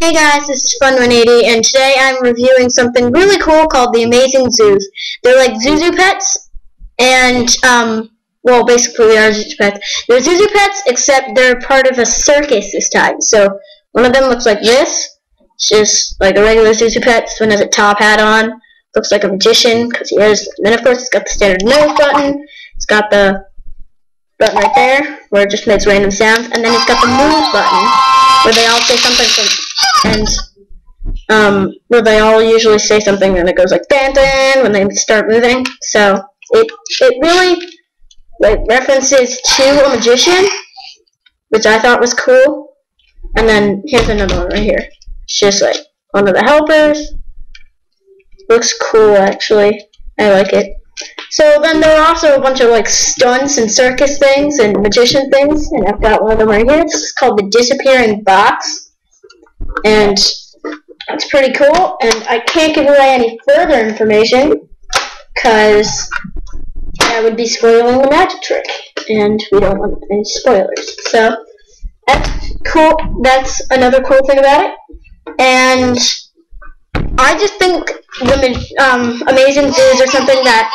Hey guys, this is Fun180, and today I'm reviewing something really cool called The Amazing Zhus. They're like Zhu Zhu Pets, and, well, basically they are Zhu Zhu Pets. They're Zhu Zhu Pets, except they're part of a circus this time. So, one of them looks like this. It's just like a regular Zhu Zhu Pet. This one has a top hat on. Looks like a magician, because he is. And then, of course, it's got the standard nose button. It's got the button right there, where it just makes random sounds. And then it's got the move button, where they all say something from... And, where they all usually say something, and it goes like, dan, dan, when they start moving. So, it really, like, references to a magician, which I thought was cool. And then, here's another one right here. It's just, like, one of the helpers. Looks cool, actually. I like it. So, then there are also a bunch of, like, stunts and circus things and magician things. And I've got one of them right here. This is called the Disappearing Box. And that's pretty cool, and I can't give away any further information because that would be spoiling the magic trick, and we don't want any spoilers. So that's cool. That's another cool thing about it. And I just think the Amazing Zhus are something that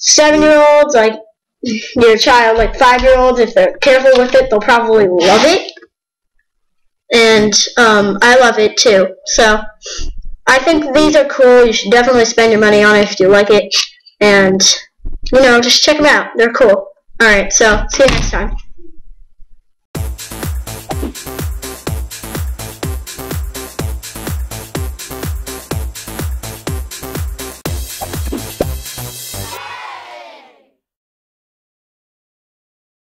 7-year-olds, like your child, like 5-year-olds, if they're careful with it, they'll probably love it. And, I love it, too. So, I think these are cool. You should definitely spend your money on it if you like it. And, you know, just check them out. They're cool. Alright, so, see you next time.